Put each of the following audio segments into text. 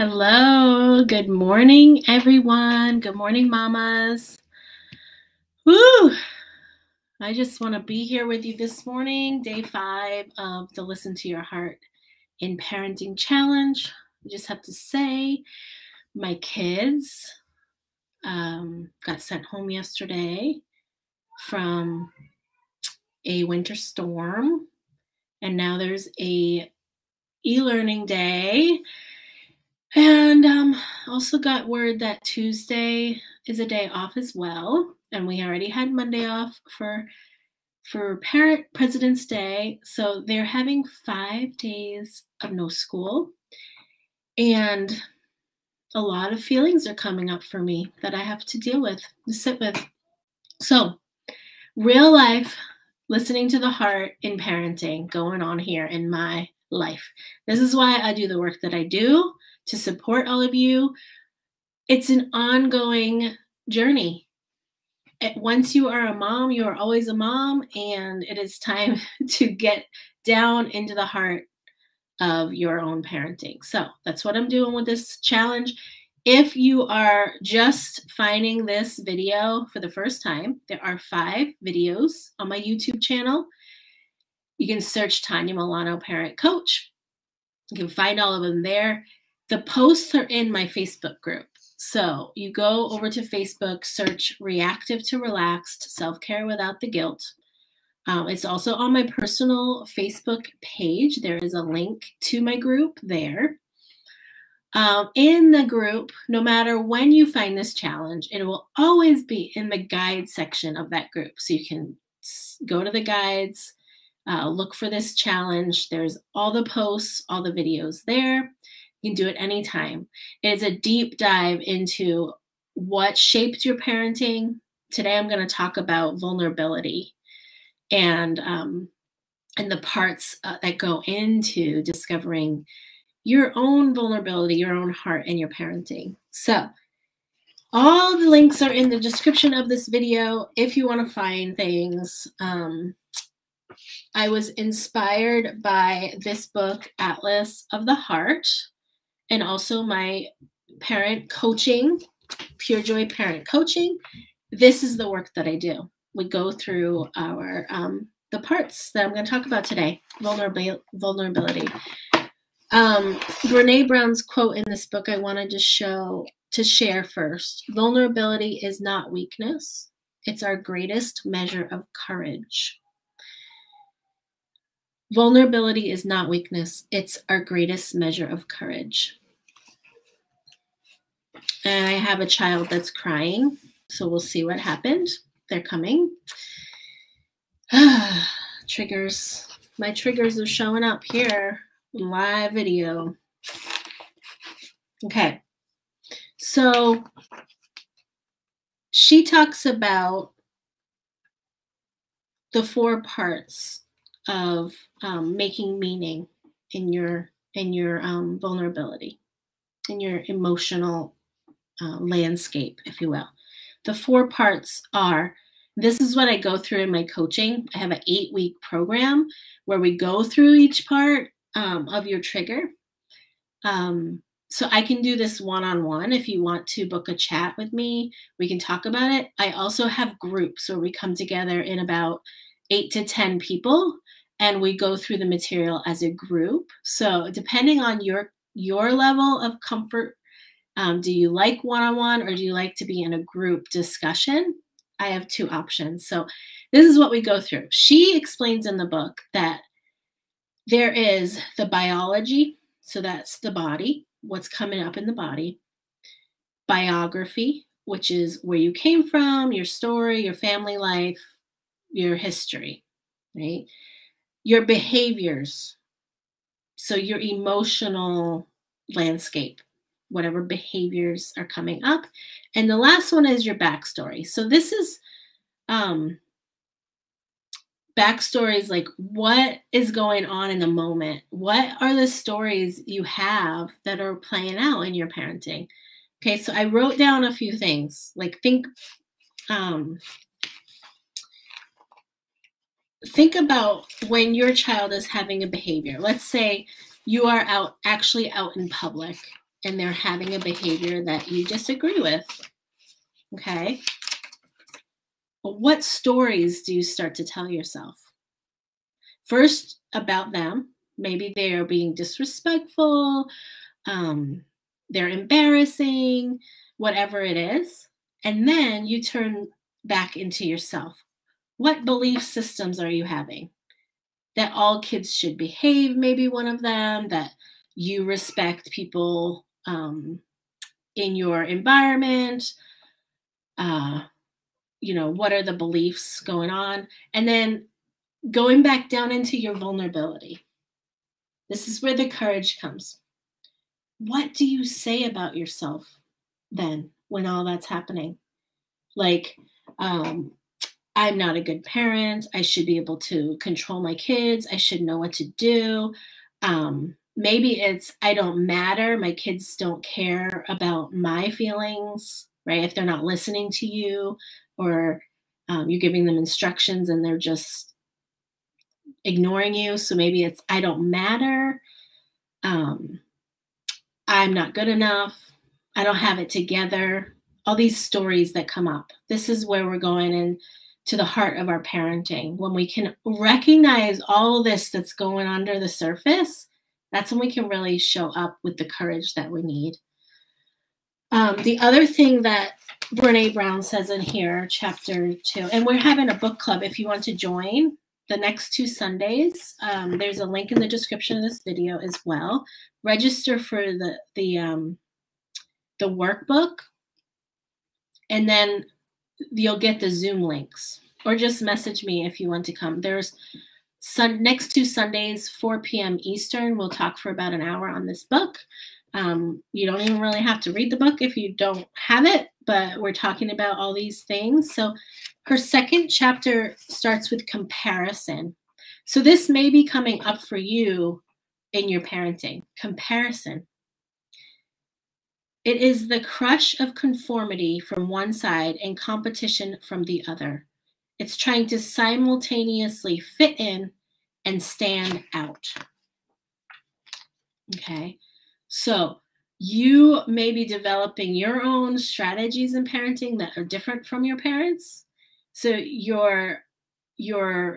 Hello, good morning, everyone. Good morning, mamas. Woo! I just want to be here with you this morning, day 5 of the Listen to Your Heart in Parenting Challenge. I just have to say, my kids got sent home yesterday from a winter storm, and now there's a e-learning day. And also got word that Tuesday is a day off as well. And we already had Monday off for Parent President's Day. So they're having 5 days of no school. And a lot of feelings are coming up for me that I have to deal with, to sit with. So real life, listening to the heart in parenting going on here in my life. This is why I do the work that I do, to support all of you. It's an ongoing journey. Once you are a mom, you are always a mom, and it is time to get down into the heart of your own parenting. So that's what I'm doing with this challenge. If you are just finding this video for the first time, there are 5 videos on my YouTube channel. You can search Tanya Milano Parent Coach. You can find all of them there. The posts are in my Facebook group. So you go over to Facebook, search Reactive to Relaxed, Self-Care Without the Guilt. It's also on my personal Facebook page. There is a link to my group there. In the group, no matter when you find this challenge, it will always be in the guide section of that group. So you can go to the guides, look for this challenge. There's all the posts, all the videos there. You can do it anytime. It's a deep dive into what shaped your parenting. Today, I'm going to talk about vulnerability and the parts that go into discovering your own vulnerability, your own heart, and your parenting. So all the links are in the description of this video if you want to find things. I was inspired by this book, Atlas of the Heart, and also my parent coaching, Pure Joy Parent Coaching. This is the work that I do. We go through our the parts that I'm going to talk about today, vulnerability. Brené Brown's quote in this book I wanted to share first. Vulnerability is not weakness. It's our greatest measure of courage. Vulnerability is not weakness. It's our greatest measure of courage. And I have a child that's crying, so we'll see what happened. They're coming. Triggers. My triggers are showing up here in live video. Okay. So she talks about the 4 parts of making meaning in your vulnerability, in your emotional landscape, if you will. The 4 parts are, this is what I go through in my coaching. I have an 8-week program where we go through each part of your trigger. So I can do this one-on-one. If you want to book a chat with me, we can talk about it. I also have groups where we come together in about 8 to 10 people, and we go through the material as a group. So depending on your level of comfort, do you like one-on-one or do you like to be in a group discussion? I have 2 options. So this is what we go through. She explains in the book that there is the biology. So that's the body, what's coming up in the body. Biography, which is where you came from, your story, your family life, your history, right? Your behaviors. So your emotional landscape, whatever behaviors are coming up. And the last one is your backstory. So this is backstories, like what is going on in the moment? What are the stories you have that are playing out in your parenting? Okay, so I wrote down a few things. Like think about when your child is having a behavior. Let's say you are out in public and they're having a behavior that you disagree with, okay? What stories do you start to tell yourself? First, about them. Maybe they are being disrespectful, they're embarrassing, whatever it is. And then you turn back into yourself. What belief systems are you having? That all kids should behave, maybe one of them, that you respect people in your environment. You know, what are the beliefs going on? And then going back down into your vulnerability. This is where the courage comes. What do you say about yourself then when all that's happening? Like, I'm not a good parent. I should be able to control my kids. I should know what to do. Maybe it's, I don't matter. My kids don't care about my feelings, right? If they're not listening to you, or you're giving them instructions and they're just ignoring you. So maybe it's, I don't matter. I'm not good enough. I don't have it together. All these stories that come up. This is where we're going in to the heart of our parenting. When we can recognize all this that's going under the surface, that's when we can really show up with the courage that we need. The other thing that Brené Brown says in here, chapter 2, and we're having a book club if you want to join the next 2 Sundays. There's a link in the description of this video as well. Register for the workbook, and then you'll get the Zoom links, or just message me if you want to come. There's next 2 Sundays, 4 p.m. Eastern. We'll talk for about an hour on this book. You don't even really have to read the book if you don't have it, but we're talking about all these things. So her second chapter starts with comparison. So this may be coming up for you in your parenting. Comparison. It is the crush of conformity from one side and competition from the other. It's trying to simultaneously fit in and stand out. Okay, so you may be developing your own strategies in parenting that are different from your parents. So you're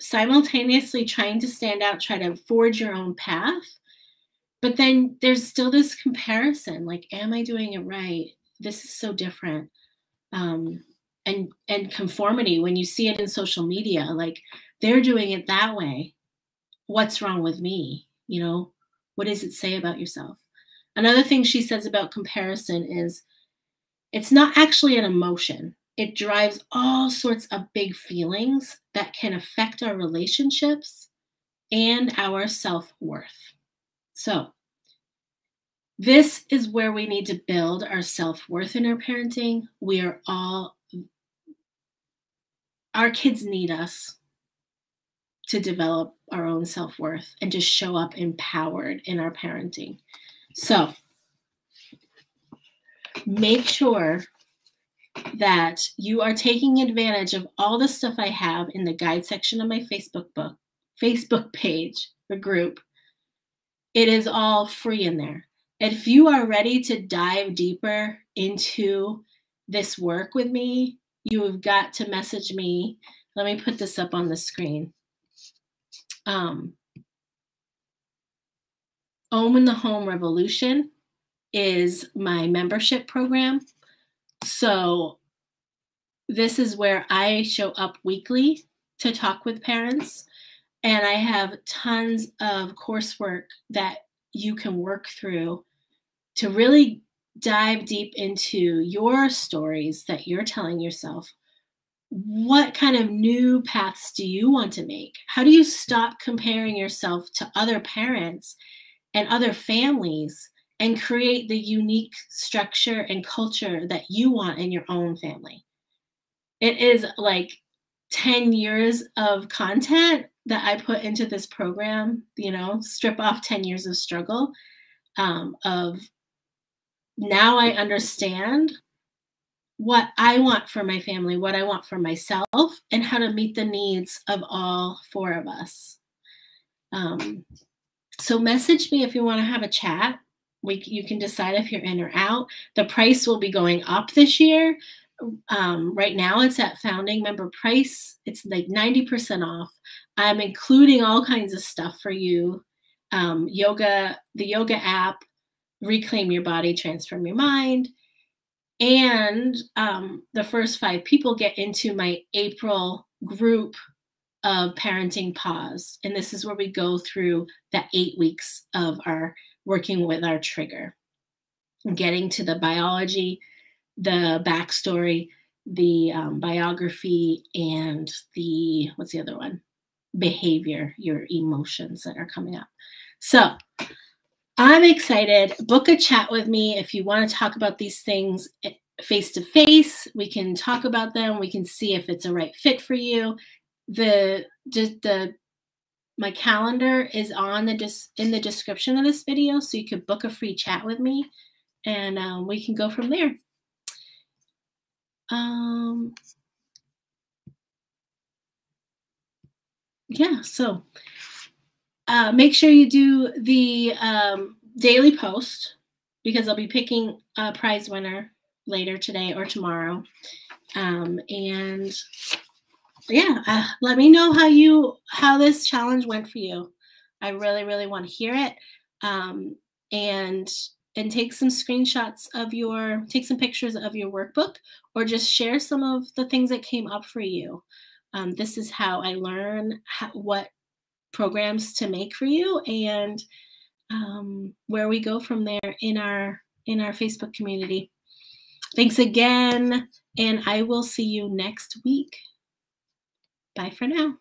simultaneously trying to stand out, try to forge your own path. But then there's still this comparison, like, am I doing it right? This is so different. And conformity, when you see it in social media, like, they're doing it that way. What's wrong with me? You know, what does it say about yourself? Another thing she says about comparison is it's not actually an emotion. It drives all sorts of big feelings that can affect our relationships and our self-worth. So this is where we need to build our self-worth in our parenting. We are all, our kids need us to develop our own self-worth and to show up empowered in our parenting. So make sure that you are taking advantage of all the stuff I have in the guide section of my Facebook page or group. It is all free in there. If you are ready to dive deeper into this work with me, you have got to message me. Let me put this up on the screen. Omen the Home Revolution is my membership program. So this is where I show up weekly to talk with parents. And I have tons of coursework that you can work through to really dive deep into your stories that you're telling yourself. What kind of new paths do you want to make? How do you stop comparing yourself to other parents and other families and create the unique structure and culture that you want in your own family? It is like 10 years of content that I put into this program, you know, strip off 10 years of struggle, of now I understand what I want for my family, what I want for myself, and how to meet the needs of all 4 of us. So message me if you want to have a chat. You can decide if you're in or out. The price will be going up this year. Right now it's at founding member price. It's like 90% off. I'm including all kinds of stuff for you. Yoga, the yoga app, Reclaim Your Body, Transform Your Mind. And the first 5 people get into my April group of Parenting Pause. And this is where we go through the 8 weeks of our working with our trigger, getting to the biology, the backstory, the biography, and the, what's the other one? Behavior, your emotions that are coming up. So I'm excited. Book a chat with me if you want to talk about these things face to face. We can talk about them. We can see if it's a right fit for you. My calendar is on in the description of this video, so you could book a free chat with me, and we can go from there. Yeah, so make sure you do the daily post, because I'll be picking a prize winner later today or tomorrow. And yeah, let me know how this challenge went for you. I really, really want to hear it. And take some screenshots of take some pictures of your workbook, or just share some of the things that came up for you. This is how I learn what programs to make for you, and where we go from there in our Facebook community. Thanks again, and I will see you next week. Bye for now.